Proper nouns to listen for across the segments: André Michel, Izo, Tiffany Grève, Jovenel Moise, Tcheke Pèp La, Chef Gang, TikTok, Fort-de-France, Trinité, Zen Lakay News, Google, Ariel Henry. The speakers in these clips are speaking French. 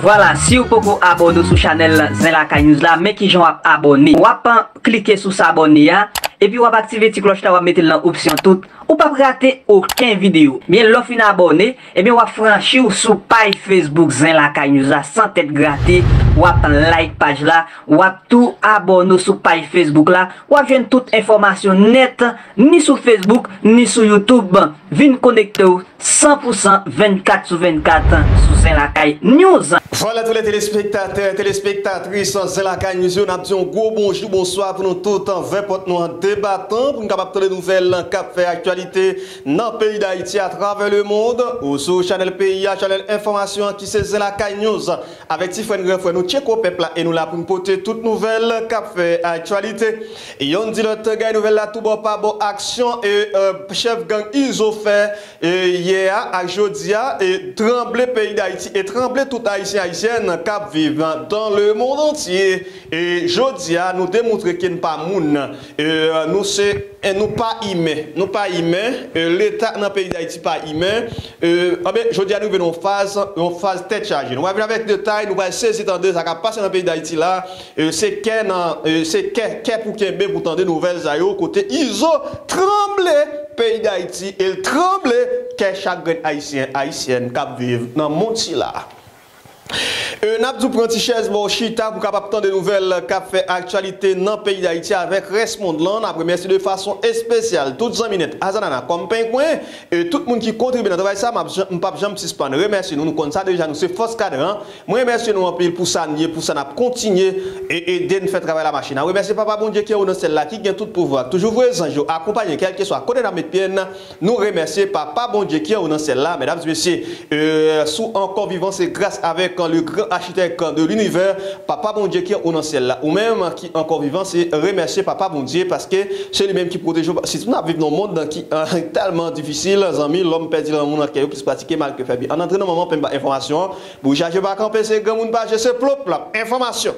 Voilà, si vous pouvez vous abonner sur la chaîne Zen Lakay News là, mais qui j'en abonné, vous pouvez cliquer sur s'abonner et puis vous pouvez activer la petite cloche là, vous mettez dans l'option tout, vous pouvez rater aucune vidéo. Bien l'offre une abonné, et bien vous pouvez franchir sur page Facebook Zen Lakay News là, sans tête grattée, vous pouvez like page là, vous pouvez tout abonner sur page Facebook là, vous pouvez toute information nette, ni sur Facebook, ni sur YouTube, vous connecter 100% 24 sur 24 sur Zen Lakay News. Voilà tous les téléspectateurs, téléspectatrices, Zen Lakay News, nous avons un gros bonjour, bonsoir pour nous tous en 20 pour nous en débattant, pour nous capter les nouvelles cap fait actualité dans le pays d'Haïti à travers le monde, ou sur Channel PIA, Channel Information qui c'est Zen Lakay News, avec Tiffany Grève, nous Tcheke Pèp La et nous là pour nous porter toute nouvelle cap fait actualité. Et on dit le gars nouvelle là tout bon pas bon action et chef gang ils ont fait hier à Jodia et trembler pays d'Haïti et trembler tout Haïti haïtienne cap vivant dans le monde entier et jodia nous démontre qu'il n'est pas moun nous c'est nous pas humain l'état dans le pays d'Haïti pas humain jodia nous venons en phase tête chargée nous va avec détail nous va saisir dans ça qui passe dans le pays d'Haïti là c'est qu'est pour qu'embé pour tendre nouvelles zayo côté iso tremble pays d'Haïti il tremble qu'est chaque haïtien haïtienne cap vivre dans monde là. N'abdou prenti chaise bon chita pour capable tant de nouvelles cap fait actualité dans pays d'Haïti avec respondant la première c'est de façon spéciale toutes les minutes azanana comme pingouin et tout le monde qui contribue dans travail ça m'pa jamais suspendre remercie nous nous connaissons déjà nous c'est force cadran moi remercie nous en pile pour ça n'a continuer et aider nous faire travailler la machine remercie papa bon Dieu qui est dans celle là qui gagne tout pouvoir toujours vos anges accompagner quel que soit côté dans mes pieds nous remercier papa bon Dieu qui est dans celle là mesdames et messieurs sous encore vivant c'est grâce avec le grand architecte de l'univers, Papa Bon Dieu qui est au nom ciel là, ou même qui encore vivant, c'est remercier Papa Bon Dieu parce que c'est lui-même qui protège. Si nous vivons dans un monde qui est tellement difficile, l'homme perd dans le monde qui est plus pratiqué mal que fait bien. En entraînant moment, pas information, vous cherchez pas camper, c'est grand monde pas, c'est plop là, information.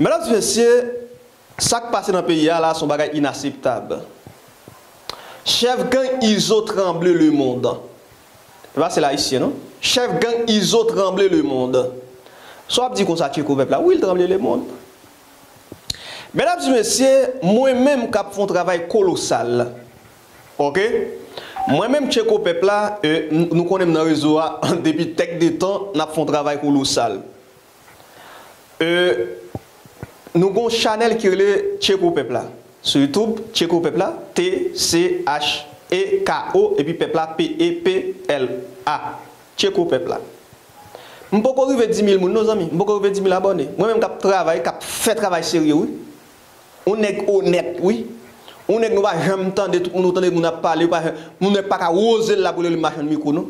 Mesdames et messieurs, ça qui passe dans le pays là, son bagage inacceptable. Chef gang iso tremble le monde. C'est là ici, non? Chef gang iso tremble le monde. Soit dit qu'on s'attire au peuple là, oui, il tremble le monde. Mesdames et messieurs, moi-même qui fais un travail colossal. OK? Moi-même Tcheke Pèp La, nous connaissons dans le réseau depuis tech de temps, nous faisons un travail colossal. Nous avons un channel qui est Tcheke Pèp La. Sur YouTube, Tcheke Pèp La, T-C-H-E-K-O, et puis Pèp La, P-E-P-L-A. Tcheke Pèp La. Je ne peux pas arriver à 10 000 personnes, nos amis. Je ne peux pas arriver à 10 000 abonnés. Moi-même, je travaille, je fais travail sérieux, oui. On est honnête, oui. On est nous pas jamais entendre tout, on entend nous parler, on n'est pas osé la pour le machin de micro non.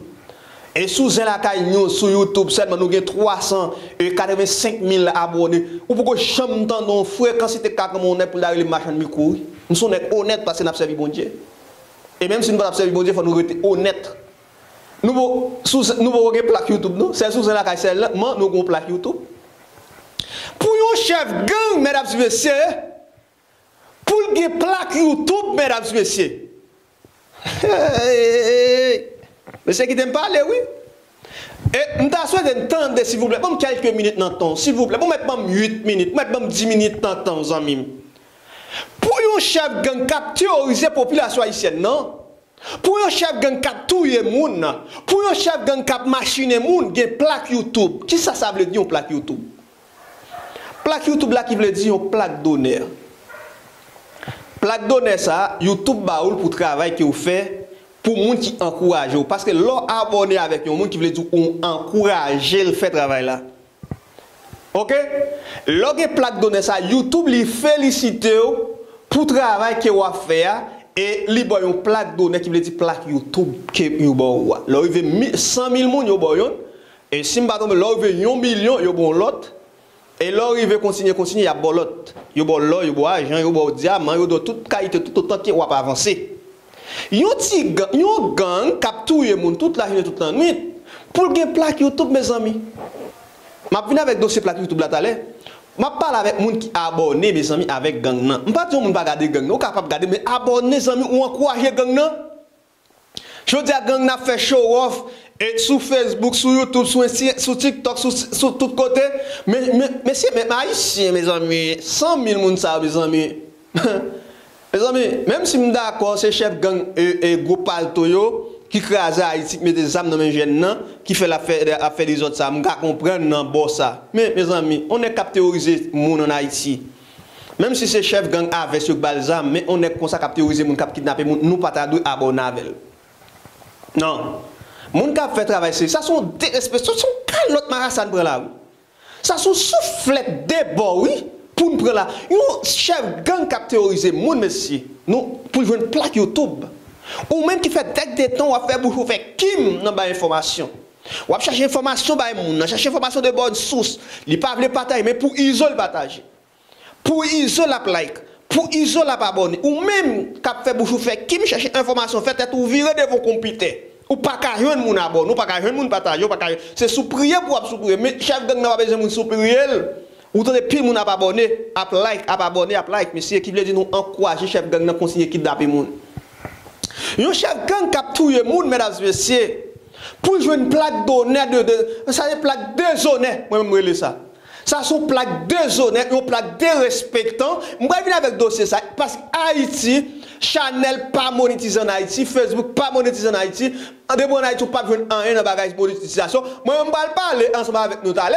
Et sous Zen Lakay News sur YouTube, seulement nous avons 385 000 abonnés. Ou pourquoi jamais entendre on fréquence c'était quand on est pour le machin de micro. Nous sommes honnêtes parce que nous avons servi bon Dieu. Et même si nous avons servi bon Dieu, il faut nous rester honnêtes. Nous avons une plaque YouTube, non? C'est sous la caisse là, nous avons une plaque YouTube. Pour un chef gang, mesdames et messieurs, pour une plaque YouTube, mesdames et messieurs. Monsieur qui t'aime parler, oui? Et nous souhaitons entendre, s'il vous plaît, bon quelques minutes dans le temps, s'il vous plaît, bon mettre bon 8 minutes, mettre bon 10 minutes dans le temps, aux amis. Pour un chef gang qui a théorisé la population haïtienne, non? Pour un chef gang cap touye moun, pour un chef gang cap machine moun, gen plaque YouTube. Qui ça ça veut dire une plaque YouTube? Plaque YouTube là qui veut dire une plaque d'honneur. Plaque d'honneur ça, YouTube baoul pour travail que vous fait pour moun qui encourage ou parce que l'on abonné avec un moun qui veut dire on encourager le fait travail là. OK? L'on gen plaque d'honneur ça, YouTube li félicite pour travail que vous fait. Et li boy yon plaque d'honneur qui veut dire plaque YouTube qui yon bon. Là il veut 100 000 moun yon boyon et si m'pa tombe là il veut 1 million yon bon l'autre et là il veut continuer y a bon l'autre. Yon bon l'or, yon bon argent, yon bon diamant, yon de toute qualité tout autant qui va pas avancer. Yon ti yon gang cap touye moun toute la journée toute la nuit pour gen plaque YouTube mes amis. M'a venir avec dossier plaque YouTube là t'allais. Je parle avec les gens qui sont abonnés, mes amis, avec gang. Je ne parle pas de gens qui ne regardent pas gang, non capable de regarder, mais abonnés, amis, ou encourager gang. Je dis à gang, n'a fait show off, Et sur Facebook, sur YouTube, sur TikTok, sur tous côtés. Mais c'est même haïtien, mes amis. 100 000 moun ça, mes amis. Mes amis, même si je suis d'accord, c'est chef gang et groupe Altoyo qui crase Haïti, qui met des âmes dans mes jeunes, qui fait l'affaire des autres, ça, je ne comprends pas ça. Mais mes amis, on est captéorisé moun en Haïti. Même si c'est chef gang avec ce balsam, mais on est comme ça captéorisé moun, cap kidnappé moun, nous pas traduit à Bonavel. Non. Moun kap fait travail ça sont des espèces, ça sont calottes marassan pour là. Ça sont soufflettes de bord, oui, pour nous prendre là. Yon chef gang qui a théorisé moun monsieur, nous pour jouer une plaque YouTube. Ou même qui fait tête de temps, ou faire bouche, fait kim dans ba information. Ou chercher information ba moun, chercher information de bonne source. Il pas veut partager mais pour isoler partager. Pour isoler la like, pour isoler la abonner. Ou même qui fait bouche, fait kim chercher information, fait tête ou virer de vos compétiteurs. Ou pas qu'à jouer mon abonné, ou pas qu'à jouer mon partage, ou pas qu'à c'est sous prier pour souprier. Mais chef gang n'a pas besoin de sous prier. Ou t'en es pile mon abonné, abonné, like. Monsieur qui veut dire nous encourager chef gang n'a continué kidnapper mon. Yon chef gang capture mon mesdames et messieurs pour jouer une plaque d'honneur ça c'est plaque déshonneur. Moi même relais ça. Ça sont plaque déshonneur, une plaque dérespectant. Moi venir avec dossier ça parce Haïti Chanel pas monétisé en Haïti, Facebook pas monétisé en Haïti, en début en Haïti, on pas besoin en un bagage politisation. Moi, je ne parle pas ensemble avec nous tout à l'heure.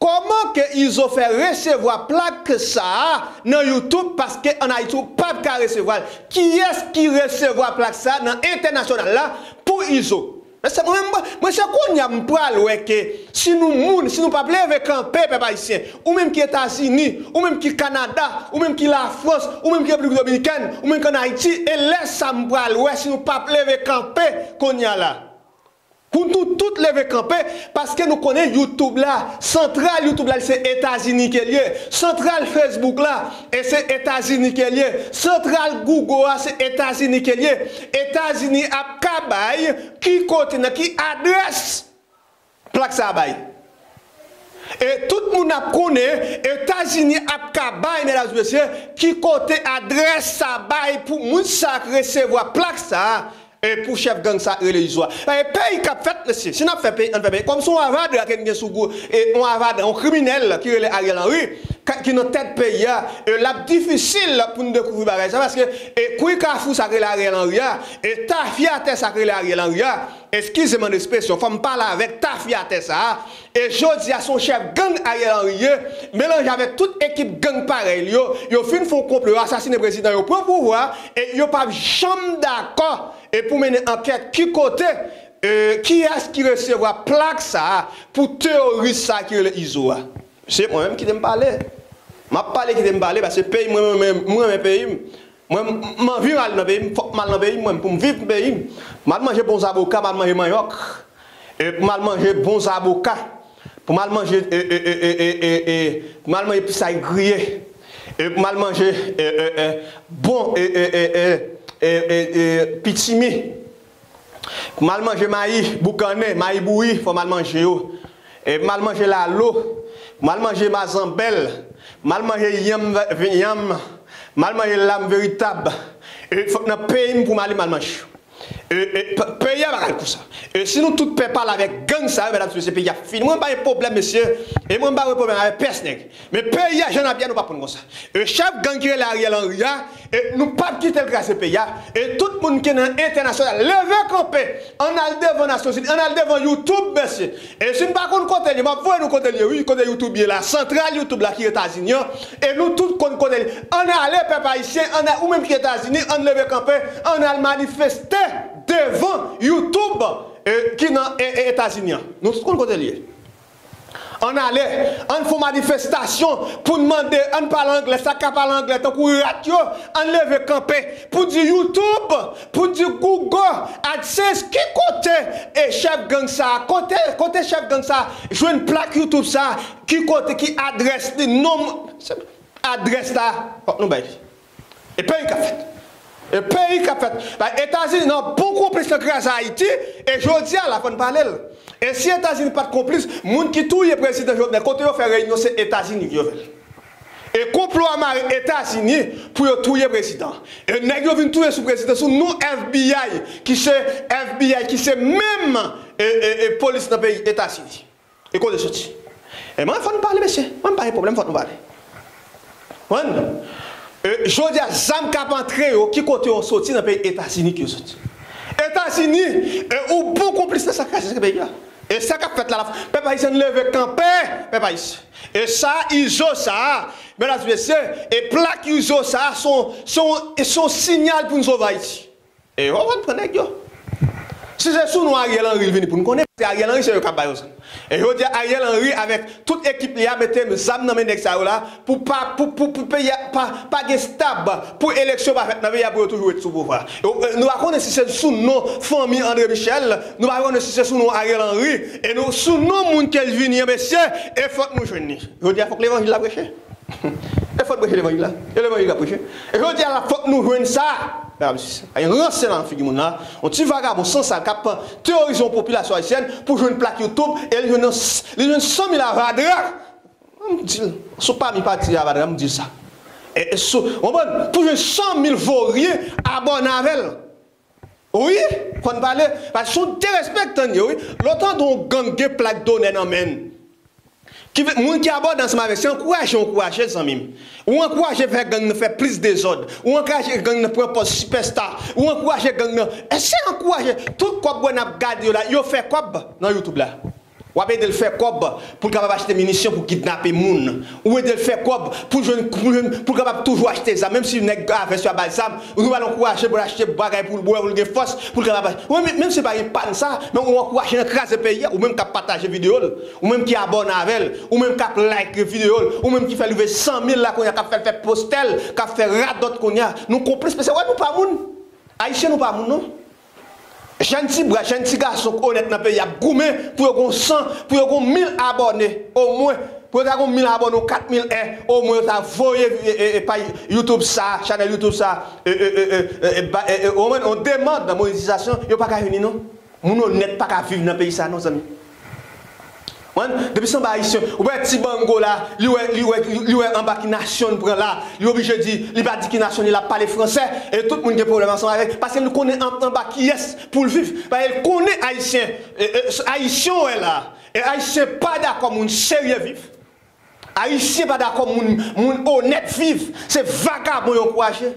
Comment qu'ils ont fait recevoir plaque ça dans YouTube parce qu'en Haïti, on pas qu'à recevoir. Qui est-ce qui recevra plaque ça dans l'international là pour ISO? Moi, c'est qu'on y a un poil, ouais, si nous mounons, si nous ne pouvons pas lever campé, peuple haïtien, ou même qui États-Unis, ou même qui Canada, ou même qui la France, ou même qui République Dominicaine, ou même qui Haïti, et laisse ça me poil, ouais, si nous ne pouvons pas lever campé, qu'on y a là. Pour nous tous lever campé, parce que nous connaissons YouTube là, central YouTube là, c'est États-Unis qui est lié, central Facebook là, et c'est États-Unis qui est lié, central Google là, c'est États-Unis qui est lié, États-Unis à Kabaï, qui continue, qui adresse, plaque ça bail. Et tout le monde connaît, États-Unis à Kabaï, mesdames et messieurs, qui côté adresse ça bail pour moun sa recevoir plaque ça. Et pour chef gang ça religieusement pays qui a fait monsieur si n'a fait pays on fait comme son avade qui est sous go et on avade un criminel qui est Ariel Henry qui dans tête pays et la difficile pour nous découvrir bagage parce que et qui ka fou ça Ariel Henry et ta fiaté ça Ariel Henry excusez-moi l'expression faut me parler avec ta fiaté ça et jodi à son chef gang Ariel Henry mélange avec toute équipe gang pareil yo fin font complot assassiner président yo prend pouvoir et yo pas jamais d'accord. Et pour mener enquête, qui côté, qui est-ce qui recevra plaque ça pour théoriser ça qui est le ISO? C'est moi-même qui t'aime parler. Je parle qui t'aime parler parce que pays, moi-même pays, moi-même vivre dans le pays, faut mal dans le pays, moi-même pour vivre dans le pays, mal manger bons avocats, mal manger manioc, mal manger bons avocats, pour mal manger mal manger pissaille grillé, mal manger bon pitimi, mal manger maïs, boucané, maïs bouilli, faut mal manger. Mal manger la l'eau, mal manger mazambelle, mal manger yam, mal manger l'âme véritable. Il faut que nous payions pour mal manger. Payer avec tout ça. Et si nous tous parlons avec gang, ça, mesdames et messieurs, pays a fini. Moi, je n'ai pas de problème, monsieur. Et moi, je n'ai pas de problème avec personne. Mais pays, je n'ai bien pas pour ça. Et chaque gang qui est là, et nous ne pouvons pas quitter le grâce pays. Et tout le monde qui est international, levez campé. On a devant la société, on a devant YouTube, monsieur. Et si nous ne pouvons pas continuer, vous pouvez nous continuer. Oui, côté YouTube est là, centrale YouTube là qui est États-Unis. Et nous tous continuer. On a allé, peuple haïtien, on a ou même qui est États-Unis, on a levé campé, on a manifesté devant YouTube qui est États-Unis. Nous sommes côté liés. On allait, on fait manifestation pour demander, on parle anglais, ça parle anglais, on court radio, on lève campé pour dire YouTube, pour dire Google, AdSense, qui côté et chef gang ça, côté chef gang ça, joue une plaque YouTube ça, qui côté qui adresse le nom, adresse là, nous baillons. Et pays qu'a fait. Et pays qui a fait. États-Unis n'ont beaucoup plus de grâce à Haïti. Et je dis à la fin de parler. Et si les États-Unis n'ont pas de complice, les gens qui touillent le président Jovenel, quand ils font réunion, c'est les États-Unis qui veulent. Et complot à les États-Unis pour touiller le président. Et les gens viennent touiller le président, sous nous FBI, qui c'est même et police dans le pays, États-Unis. Et qu'on est sorti. Et moi, il faut nous parler, monsieur. Moi, je n'ai pas de problème, il faut nous parler. Oui. Je dis à Zam Kapantré, qui côté on sorti dans le pays, États-Unis qui sorti. États-Unis, ou beaucoup plus de ça, c'est le pays. Et ça qu'a fait là, les pays se lèvent campé, les pays. Et ça, ils ont ça, mesdames et messieurs, et plaques qu'ils ont ça, sont signal pour nous sauver ici. Et on va nous connaître. Si c'est sous nous, Ariel Henry vient pour nous connaître, Ariel Henry, c'est le cabayon. Et je dis Ariel Henry, avec toute l'équipe, il a mis des âmes dans les là pour payer, pas des stab, pour l'élection, pour toujours être sous pouvoir. Nous racontons si c'est sous nos familles André Michel, nous racontons si c'est sous nous Ariel Henry, et nous sous nos monde qui viennent, messieurs, et faut que nous jeûnions. Je dis, il faut que l'évangile la prêche. Il faut prêcher l'évangile là. Et l'évangile la prêche. Et je dis, il faut que nous jeûnions ça. Il y a un renseignement dans le monde là, un petit vagabond sans sa cape, théorise la population haïtienne pour jouer une plaque YouTube et les jeunes 100 000 à Vadra. Je me dis, ce n'est pas mes partis à Vadra, je me dis ça. Et pour jouer 100 000 vauriers à Bonavel. Oui, quand on parle, parce qu'ils sont dérespectés, oui. L'autre dont gang de plaque donnée dans le qui qui aborde dans ce mauvais c'est encourager sans mime ou encourager faire gang faire plus désordre ou encourager gang ne prend pas superstar ou encourager gang essayer encourager tout quoi qu'on a gardé là yo fait quoi dans YouTube là ou a de le faire quoi pour capable acheter munitions pour kidnapper moun ou de le faire quoi pour jeune pour capable toujours acheter ça même si nèg avec sur balsam nous allons encourager pour acheter bagaille pour boire pour force pour capable même si pas panne ça mais on encourager écraser pays ou même qui partager vidéo ou même qui abonne avec ou même qui like vidéo ou même qui fait lever 100 000 là qu'on a fait postel qui fait radot qu'on a nous comprenons parce que nous pas moun haïtien nous pas moun non. Gentil bras, gentil garçon, honnête dans le pays, il y a gourmet pour avoir 100, pour avoir 1000 abonnés, au moins, pour avoir 1000 abonnés, 4000, au moins, vous voyez par YouTube ça, channel YouTube ça, au moins, on demande la monétisation, il n'y a pas qu'à venir, non? Vous n'êtes pas qu'à vivre dans le pays, ça, non, amis? Depuis son baïsien, ou bien petit bango là, lui en bas qui nation prend là, lui obligé de dire, lui pas dit qui nation, il a parlé français, et tout le monde a problème ensemble avec, parce qu'elle connaît en bas qui est pour le vivre, parce qu'elle connaît haïtien, haïtien est là, et haïtien pas d'accord, mon sérieux vivre, haïtien pas d'accord, mon honnête vivre, c'est vagabond encouragé.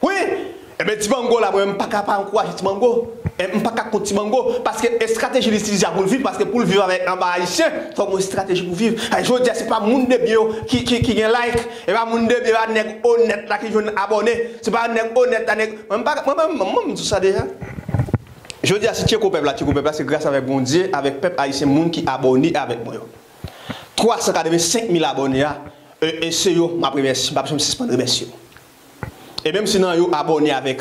Oui, et bien petit bango là, moi, je ne peux pas encourager petit bango. Je ne peux pas continuer parce que la stratégie de l'utilisation pour le vivre, parce que pour le vivre avec un haïtien, il faut une stratégie pour vivre. Je veux dire, ce n'est pas le monde de bio qui a like, ce n'est pas le monde de bio honnête qui est abonné, ce n'est pas le monde honnête. Moi-même, tout ça déjà. Je veux dire, c'est Tcheke Pèp La, c'est grâce avec bon Dieu, avec peuple haïtien, monde qui est abonné avec moi. 385 000 abonnés, et c'est eux, ma première, je me suspends de remercier. Et même si nous sommes abonnés avec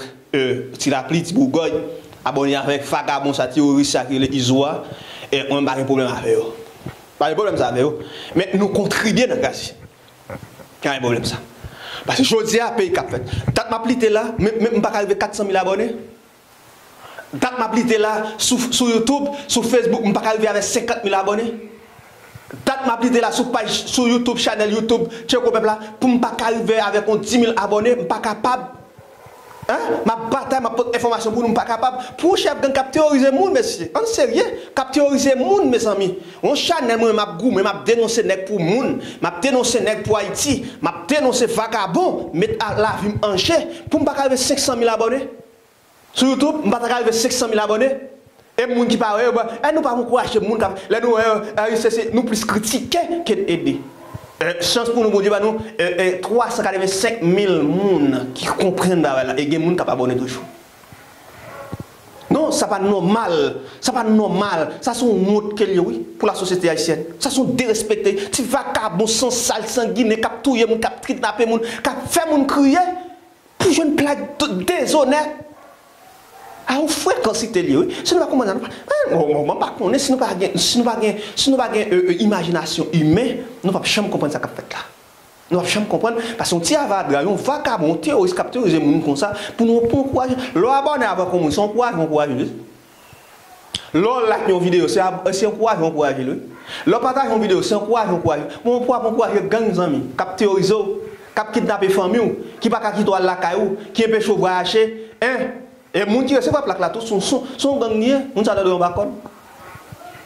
Tilapli, Bourgogne, abonné avec Fagabon, sa théorie, sa Isoa, et on n'a pas de problème avec eux. Pas de problème avec eux. Mais nous contribuons dans le cas. Il n'y a pas de problème ça. Parce que je dis à pays cap fait. Tant que m'appliquer là, même je ne pas arriver à 400 000 abonnés. Tant que m'appliquer là, sur YouTube, sur Facebook, je ne pas arriver avec 50 000 abonnés. Tant que m'appliquer là, sur page, sur YouTube, channel YouTube, Tcheke Pèp La, pour ne pas arriver avec 10 000 abonnés, je ne pas capable. Ma bataille, ma porte information pour nous pas capable. Pour chef gang capturiser moun messieurs. En sérieux, capturiser moun mes amis. On channel moi m'a goumé, m'a dénoncer nèg pour moun, m'a dénoncer nèg pour Haïti, m'a dénoncer vagabond, mettre la vie en jeu pour m'pa calver 500 000 abonnés. Sur YouTube, m'pa calver 500 000 abonnés. Et moun qui parle, nous pas encourager moun cap. Là nous plus critiquer que aider. Chance pour nous, bon Dieu, bah nous, 345 000 personnes qui comprennent là, et des gens qui sont abonnés toujours. Non, ça n'est pas normal. Ça n'est pas normal. Ça, c'est une honte qu'elle a pour la société haïtienne. Ça, c'est dérespecté. Tu vas bon sang sale, sanguiné, cap touiller, cap kidnapper, cap faire mon crier, pour une plaque déshonneur. À une fréquence, c'est lié. Si nous ne comprenons pas, si nous n'avons pas imagination humaine, nous ne pouvons jamais comprendre ce qu'on fait là. Nous ne pouvons jamais comprendre parce qu'on tire à la on va capter, on capture les gens comme ça pour nous encourager. L'abonné avant qu'on nous encourage, on encourage. L'on like une vidéo, c'est encourage, on encourage. L'on partage une vidéo, c'est encourage, on encourage. On pourra encourager gang amis, capter les autres, capter kidnapper les familles, qui ne peuvent pas quitter la caillou, qui empêchent de voyager. Et les gens qui recevent la plaque, tous sont gagnés, nous sommes dans le bacon.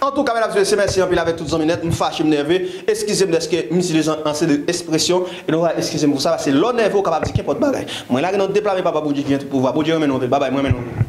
En tout cas, mesdames et messieurs, merci avec toutes les amis, je me fâche, je me nerveux. Excusez-moi, est-ce que je suis en ces expressions et nous excusez-moi pour ça, c'est l'honneur capable de dire qu'importe bagaille. Moi là, je ne déplace pas pour dire qu'il y a un pouvoir. Pour dire, mais non, bye bye, moi, mais non.